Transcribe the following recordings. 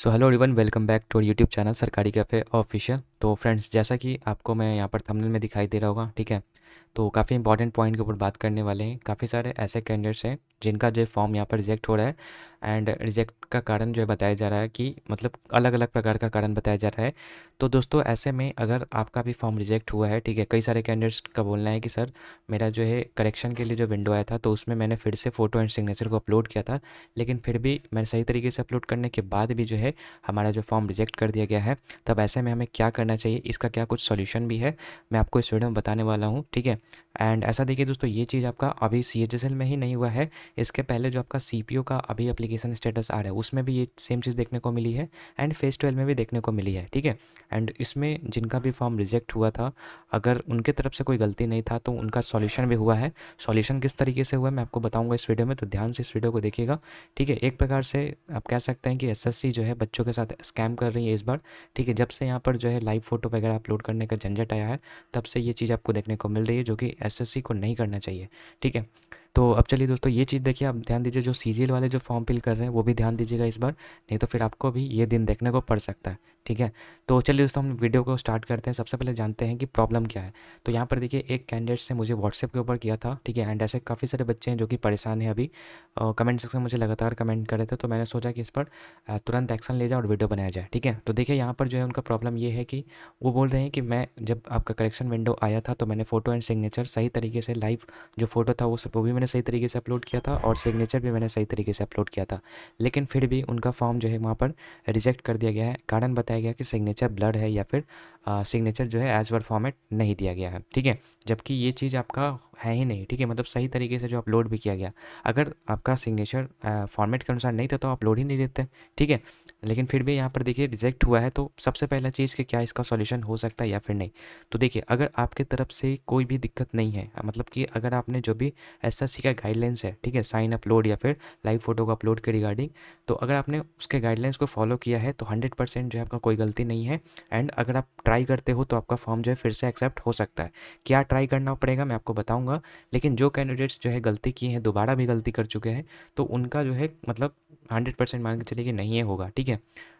So hello everyone, welcome back to YouTube channel Sarkari cafe official. तो friends, जैसा कि आपको मैं यहाँ पर थंबनेल में दिखाई दे रहा होगा, ठीक है, तो काफ़ी इंपॉर्टेंट पॉइंट के ऊपर बात करने वाले हैं। काफ़ी सारे ऐसे कैंडिडेट्स हैं जिनका जो फॉर्म यहाँ पर रिजेक्ट हो रहा है, एंड रिजेक्ट का कारण जो है बताया जा रहा है कि मतलब अलग अलग प्रकार का कारण बताया जा रहा है। तो दोस्तों, ऐसे में अगर आपका भी फॉर्म रिजेक्ट हुआ है, ठीक है, कई सारे कैंडिडेट्स का बोलना है कि सर मेरा जो है करेक्शन के लिए जो विंडो आया था तो उसमें मैंने फिर से फ़ोटो एंड सिग्नेचर को अपलोड किया था, लेकिन फिर भी मैंने सही तरीके से अपलोड करने के बाद भी जो है हमारा जो फॉर्म रिजेक्ट कर दिया गया है। तब ऐसे में हमें क्या करना चाहिए, इसका क्या कुछ सॉल्यूशन भी है, मैं आपको इस वीडियो में बताने वाला हूँ, ठीक है। एंड ऐसा देखिए दोस्तों, ये चीज़ आपका अभी CGL में ही नहीं हुआ है, इसके पहले जो आपका CPO का अभी एप्लीकेशन स्टेटस आ रहा है उसमें भी ये सेम चीज़ देखने को मिली है, एंड फेज़ 12 में भी देखने को मिली है, ठीक है। एंड इसमें जिनका भी फॉर्म रिजेक्ट हुआ था, अगर उनके तरफ से कोई गलती नहीं था तो उनका सॉल्यूशन भी हुआ है। सॉल्यूशन किस तरीके से हुआ है मैं आपको बताऊँगा इस वीडियो में, तो ध्यान से इस वीडियो को देखिएगा, ठीक है। एक प्रकार से आप कह सकते हैं कि SSC जो है बच्चों के साथ स्कैम कर रही है इस बार, ठीक है। जब से यहाँ पर जो है लाइव फ़ोटो वगैरह अपलोड करने का झंझट आया है तब से ये चीज़ आपको देखने को मिल रही है, जो कि SSC को नहीं करना चाहिए, ठीक है। तो अब चलिए दोस्तों, ये चीज़ देखिए, आप ध्यान दीजिए, जो CGL वाले जो फॉर्म फिल कर रहे हैं वो भी ध्यान दीजिएगा इस बार, नहीं तो फिर आपको भी ये दिन देखने को पड़ सकता है, ठीक है। तो चलिए दोस्तों, हम वीडियो को स्टार्ट करते हैं। सबसे पहले जानते हैं कि प्रॉब्लम क्या है। तो यहाँ पर देखिए, एक कैंडिडेट्स ने मुझे व्हाट्सएप के ऊपर किया था, ठीक है, एंड ऐसे काफ़ी सारे बच्चे हैं जो कि परेशान हैं अभी, कमेंट सेक्शन में मुझे लगातार कमेंट कर रहे थे, तो मैंने सोचा कि इस पर तुरंत एक्शन ले जाए और वीडियो बनाया जाए, ठीक है। तो देखिए यहाँ पर जो है उनका प्रॉब्लम ये है कि वो बोल रहे हैं कि मैं जब आपका करेक्शन विंडो आया था तो मैंने फ़ोटो एंड सिग्नेचर सही तरीके से, लाइव जो फ़ोटो था वो भी मैंने सही तरीके से अपलोड किया था और सिग्नेचर भी मैंने सही तरीके से अपलोड किया था, लेकिन फिर भी उनका फॉर्म जो है वहाँ पर रिजेक्ट कर दिया गया है। कारण बताया गया कि सिग्नेचर ब्लड है या फिर सिग्नेचर जो है एज पर फॉर्मेट नहीं दिया गया है, ठीक है, जबकि ये चीज़ आपका है ही नहीं, ठीक है, मतलब सही तरीके से जो अपलोड भी किया गया। अगर आपका सिग्नेचर फॉर्मेट के अनुसार नहीं था तो अपलोड ही नहीं देते, ठीक है, लेकिन फिर भी यहाँ पर देखिए रिजेक्ट हुआ है। तो सबसे पहला चीज़ कि क्या इसका सॉल्यूशन हो सकता है या फिर नहीं। तो देखिए, अगर आपके तरफ से कोई भी दिक्कत नहीं है, मतलब कि अगर आपने जो भी SSC का गाइडलाइंस है, ठीक है, साइन अपलोड या फिर लाइव फ़ोटो का अपलोड के रिगार्डिंग, तो अगर आपने उसके गाइडलाइंस को फॉलो किया है तो 100% जो है आपका कोई गलती नहीं है। एंड अगर आप ट्राई करते हो तो आपका फॉर्म जो है फिर से एक्सेप्ट हो सकता है। क्या ट्राई करना पड़ेगा मैं आपको बताऊँगा, लेकिन जो कैंडिडेट्स जो है गलती किए हैं, दोबारा भी गलती कर चुके हैं, तो उनका जो है मतलब 100% मान के चलिए कि नहीं ये होगा, ठीक है।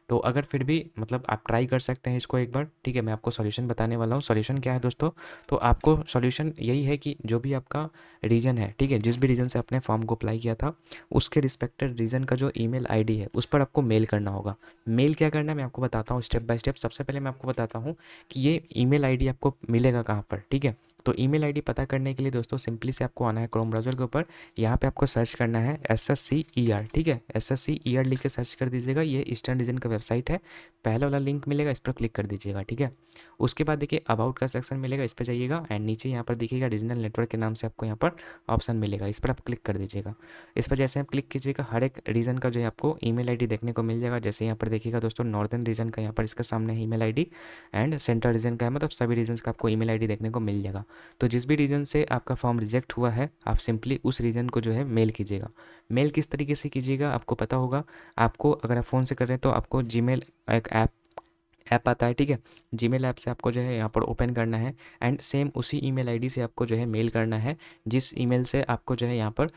तो अगर फिर भी मतलब आप ट्राई कर सकते हैं इसको एक बार, ठीक है। मैं आपको सॉल्यूशन बताने वाला हूँ। सॉल्यूशन क्या है दोस्तों, तो आपको सॉल्यूशन यही है कि जो भी आपका रीजन है, ठीक है, जिस भी रीजन से आपने फॉर्म को अप्लाई किया था उसके रिस्पेक्टेड रीजन का जो ईमेल आईडी है उस पर आपको मेल करना होगा। मेल क्या करना है मैं आपको बताता हूँ स्टेप बाय स्टेप। सबसे पहले मैं आपको बताता हूँ कि ये ईमेल आईडी आपको मिलेगा कहाँ पर, ठीक है। तो ईमेल आईडी पता करने के लिए दोस्तों सिंपली से आपको आना है क्रोम ब्राउज़र के ऊपर। यहाँ पे आपको सर्च करना है SSC ER, ठीक है, SSC ER लिख के सर्च कर दीजिएगा। ये ईस्टर्न रीजन का वेबसाइट है, पहला वाला लिंक मिलेगा, इस पर क्लिक कर दीजिएगा, ठीक है। उसके बाद देखिए अबाउट का सेक्शन मिलेगा, इस पर जाइएगा एंड नीचे यहाँ पर देखिएगा रीजनल नेटवर्क के नाम से आपको यहाँ पर ऑप्शन मिलेगा, इस पर आप क्लिक कर दीजिएगा। इस पर जैसे आप क्लिक कीजिएगा हर एक रीजन का जो है आपको ईमेल आईडी देखने को मिल जाएगा। जैसे यहाँ पर देखिएगा दोस्तों, नॉर्थर्न रीजन का यहाँ पर इसके सामने है email ID, and central region का है, मतलब सभी रीजन का आपको ईमेल आईडी देखने को मिल जाएगा। तो जिस भी रीजन से आपका फॉर्म रिजेक्ट हुआ है आप सिंपली उस रीजन को जो है मेल कीजिएगा। मेल किस तरीके से कीजिएगा आपको पता होगा। आपको अगर आप फ़ोन से कर रहे हैं तो आपको जीमेल एक ऐप आता है, ठीक है, जीमेल ऐप से आपको जो है यहाँ पर ओपन करना है एंड सेम उसी ईमेल आईडी से आपको जो है मेल करना है जिस ईमेल से आपको जो है यहाँ पर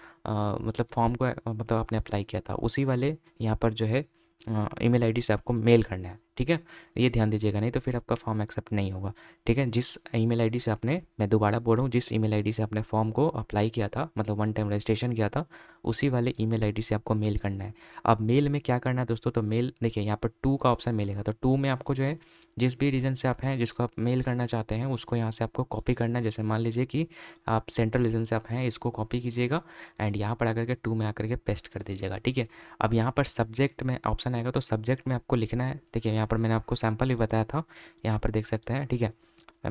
मतलब फॉर्म को मतलब आपने अप्लाई किया था उसी वाले यहाँ पर जो है ईमेल आईडी से आपको मेल करना है, ठीक है। ये ध्यान दीजिएगा, नहीं तो फिर आपका फॉर्म एक्सेप्ट नहीं होगा, ठीक है। जिस ईमेल आईडी से आपने, मैं दोबारा बोल रहा हूँ, जिस ईमेल आईडी से आपने फॉर्म को अप्लाई किया था, मतलब वन टाइम रजिस्ट्रेशन किया था, उसी वाले ईमेल आईडी से आपको मेल करना है। अब मेल में क्या करना है दोस्तों, तो मेल देखिए यहाँ पर 2 का ऑप्शन मिलेगा, तो 2 में आपको जो है जिस भी रीजन से आप हैं, जिसको आप मेल करना चाहते हैं, उसको यहाँ से आपको कॉपी करना है। जैसे मान लीजिए कि आप सेंट्रल रीजन से आप हैं, इसको कॉपी कीजिएगा एंड यहाँ पर आकर के 2 में आकर के पेस्ट कर दीजिएगा, ठीक है। अब यहाँ पर सब्जेक्ट में ऑप्शन आएगा, तो सब्जेक्ट में आपको लिखना है, देखिए यहाँ पर मैंने आपको सैंपल भी बताया था, यहाँ पर देख सकते हैं, ठीक है,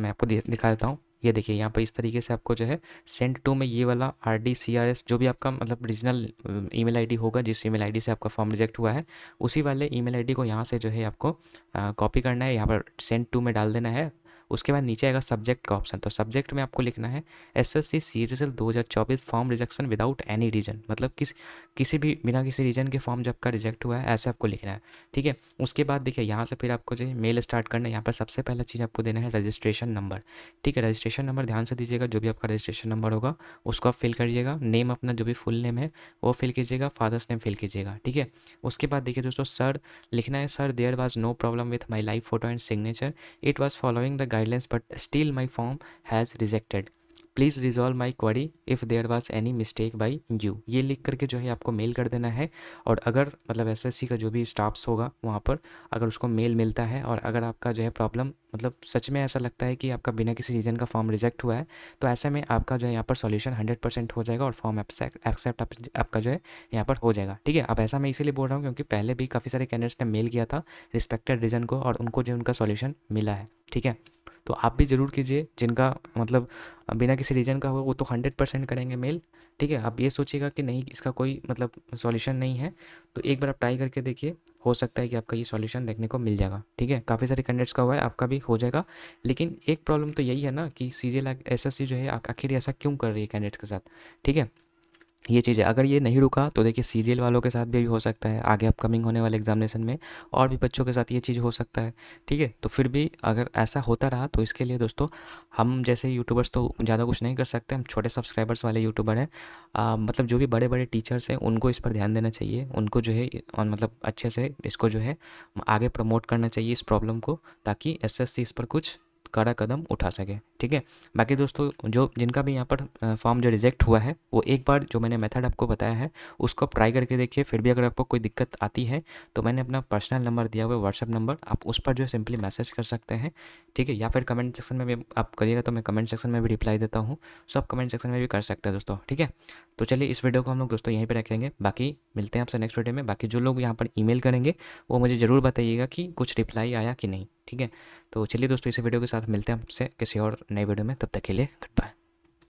मैं आपको दिखा देता हूँ। ये देखिए यहाँ पर इस तरीके से आपको जो है सेंड टू में ये वाला RDCRS जो भी आपका मतलब रीजनल ईमेल आईडी होगा, जिस ईमेल आईडी से आपका फॉर्म रिजेक्ट हुआ है उसी वाले ईमेल आईडी को यहाँ से जो है आपको कॉपी करना है, यहाँ पर सेंड टू में डाल देना है। उसके बाद नीचे आएगा सब्जेक्ट का ऑप्शन। तो सब्जेक्ट में आपको लिखना है SSC CGL 2024 form rejection without any reason, मतलब किसी भी बिना किसी रीजन के फॉर्म जब का रिजेक्ट हुआ है ऐसे आपको लिखना है, ठीक है। उसके बाद देखिए यहाँ से फिर आपको जो मेल स्टार्ट करना है, यहाँ पर सबसे पहला चीज़ आपको देना है रजिस्ट्रेशन नंबर, ठीक है। रजिस्ट्रेशन नंबर ध्यान से दीजिएगा, जो भी आपका रजिस्ट्रेशन नंबर होगा उसको आप फिल करिएगा। नेम अपना जो भी फुल नेम है वो फिल कीजिएगा, फादर्स नेम फिल कीजिएगा, ठीक है। उसके बाद देखिए दोस्तों सर लिखना है, sir there was no problem with my live photo and signature, it was following the guidelines but still my form has rejected, please resolve my query if there was any mistake by you. ये लिख करके जो है आपको mail कर देना है, और अगर मतलब एसएससी का जो भी स्टाफ्स होगा वहाँ पर अगर उसको मेल मिलता है और अगर आपका जो है प्रॉब्लम मतलब सच में ऐसा लगता है कि आपका बिना किसी रीज़न का फॉर्म रिजेक्ट हुआ है, तो ऐसे में आपका जो है यहाँ पर सॉल्यूशन 100% हो जाएगा और फॉर्म एक्सेप्ट आपका जो है यहाँ पर हो जाएगा, ठीक है। अब ऐसा मैं इसीलिए बोल रहा हूँ क्योंकि पहले भी काफ़ी सारे कैंडिडेट्स ने मेल किया था रिस्पेक्टेड रीजन को और उनको जो उनका सॉल्यूशन मिला है, ठीक है। तो आप भी ज़रूर कीजिए, जिनका मतलब बिना किसी रीजन का हुआ वो तो 100% करेंगे मेल, ठीक है। आप ये सोचिएगा कि नहीं इसका कोई मतलब सॉल्यूशन नहीं है, तो एक बार आप ट्राई करके देखिए, हो सकता है कि आपका ये सॉल्यूशन देखने को मिल जाएगा, ठीक है। काफ़ी सारे कैंडिडेट्स का हुआ है, आपका भी हो जाएगा। लेकिन एक प्रॉब्लम तो यही है ना कि सीजीएल एसएससी जो है आखिर ऐसा क्यों कर रही है कैंडिडेट्स के साथ, ठीक है, ये चीज़ है। अगर ये नहीं रुका तो देखिए सीजीएल वालों के साथ भी हो सकता है आगे अपकमिंग होने वाले एग्जामिनेशन में और भी बच्चों के साथ ये चीज़ हो सकता है, ठीक है। तो फिर भी अगर ऐसा होता रहा तो इसके लिए दोस्तों हम जैसे यूट्यूबर्स तो ज़्यादा कुछ नहीं कर सकते, हम छोटे सब्सक्राइबर्स वाले यूट्यूबर हैं। मतलब जो भी बड़े बड़े टीचर्स हैं उनको इस पर ध्यान देना चाहिए, उनको जो है मतलब अच्छे से इसको जो है आगे प्रमोट करना चाहिए इस प्रॉब्लम को, ताकि एसएससी इस पर कुछ कड़ा कदम उठा सके, ठीक है। बाकी दोस्तों जो जिनका भी यहाँ पर फॉर्म जो रिजेक्ट हुआ है वो एक बार जो मैंने मेथड आपको बताया है उसको आप ट्राई करके देखिए। फिर भी अगर आपको कोई दिक्कत आती है तो मैंने अपना पर्सनल नंबर दिया हुआ है व्हाट्सअप नंबर, आप उस पर जो है सिंपली मैसेज कर सकते हैं, ठीक है। या फिर कमेंट सेक्शन में भी आप करिएगा तो मैं कमेंट सेक्शन में भी रिप्लाई देता हूँ, सो आप कमेंट सेक्शन में भी कर सकते हैं दोस्तों, ठीक है। तो चलिए इस वीडियो को हम लोग दोस्तों यहीं पर रखेंगे, बाकी मिलते हैं आपसे नेक्स्ट वीडियो में। बाकी जो लोग यहाँ पर ईमेल करेंगे वो मुझे ज़रूर बताइएगा कि कुछ रिप्लाई आया कि नहीं, ठीक है। तो चलिए दोस्तों इसी वीडियो के साथ मिलते हैं आपसे किसी और नए वीडियो में, तब तक के लिए गुड बाय।